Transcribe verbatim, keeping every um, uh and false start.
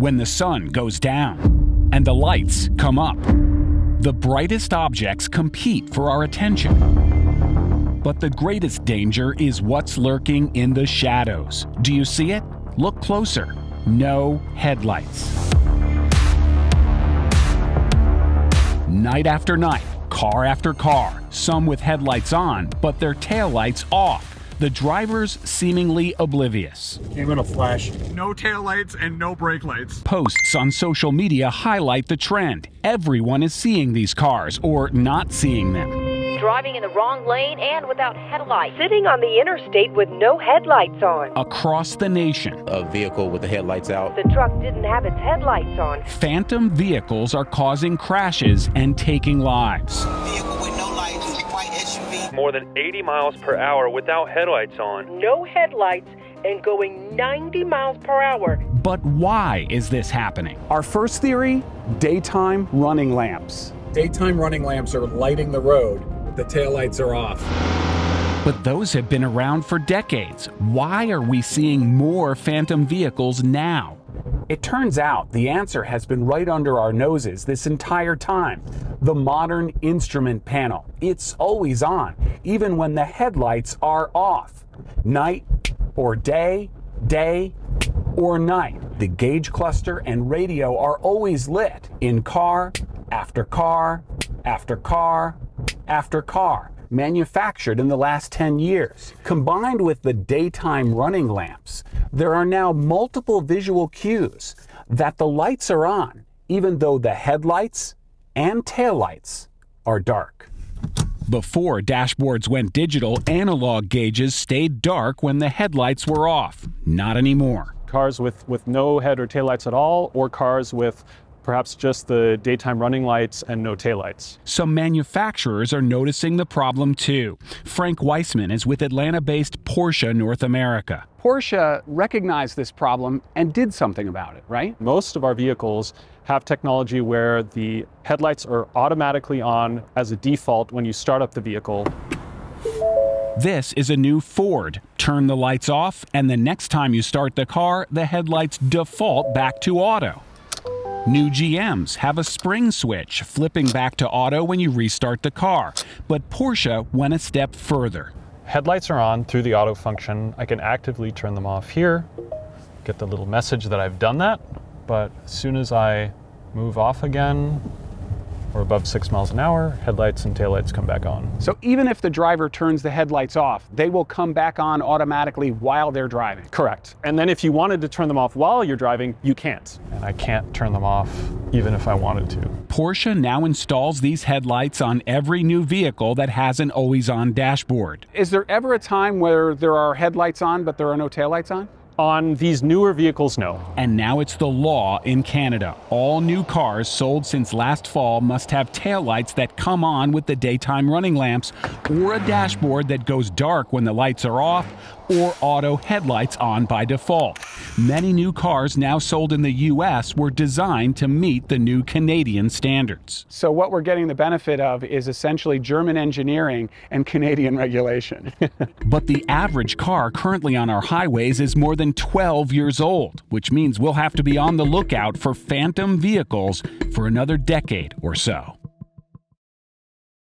when the sun goes down and the lights come up. The brightest objects compete for our attention. But the greatest danger is what's lurking in the shadows. Do you see it? Look closer. No headlights. Night after night, car after car, some with headlights on, but their taillights off. The drivers seemingly oblivious. Came in a flash. No taillights and no brake lights. Posts on social media highlight the trend. Everyone is seeing these cars or not seeing them. Driving in the wrong lane and without headlights. Sitting on the interstate with no headlights on. Across the nation. A vehicle with the headlights out. The truck didn't have its headlights on. Phantom vehicles are causing crashes and taking lives. More than eighty miles per hour without headlights on. No headlights and going ninety miles per hour. But why is this happening? Our first theory, daytime running lamps. Daytime running lamps are lighting the road. The taillights are off. But those have been around for decades. Why are we seeing more phantom vehicles now? It turns out the answer has been right under our noses this entire time. The modern instrument panel. It's always on, even when the headlights are off. Night or day, day or night. The gauge cluster and radio are always lit in car after car after car after car. Manufactured in the last ten years. Combined with the daytime running lamps, there are now multiple visual cues that the lights are on, even though the headlights and taillights are dark. Before dashboards went digital, analog gauges stayed dark when the headlights were off. Not anymore. Cars with, with no head or taillights at all, or cars with perhaps just the daytime running lights and no taillights. Some manufacturers are noticing the problem too. Frank Weissman is with Atlanta-based Porsche North America. Porsche recognized this problem and did something about it, right? Most of our vehicles have technology where the headlights are automatically on as a default when you start up the vehicle. This is a new Ford. Turn the lights off, and the next time you start the car, the headlights default back to auto. New G Ms have a spring switch, flipping back to auto when you restart the car. But Porsche went a step further. Headlights are on through the auto function. I can actively turn them off here, get the little message that I've done that. But as soon as I move off again, or above six miles an hour, headlights and taillights come back on. So even if the driver turns the headlights off, they will come back on automatically while they're driving? Correct. And then if you wanted to turn them off while you're driving, you can't. And I can't turn them off even if I wanted to. Porsche now installs these headlights on every new vehicle that has an always-on dashboard. Is there ever a time where there are headlights on but there are no taillights on? On these newer vehicles, no. And now it's the law in Canada. All new cars sold since last fall must have taillights that come on with the daytime running lamps, or a dashboard that goes dark when the lights are off, or auto headlights on by default. Many new cars now sold in the U S were designed to meet the new Canadian standards. So what we're getting the benefit of is essentially German engineering and Canadian regulation. But the average car currently on our highways is more than twelve years old, which means we'll have to be on the lookout for phantom vehicles for another decade or so.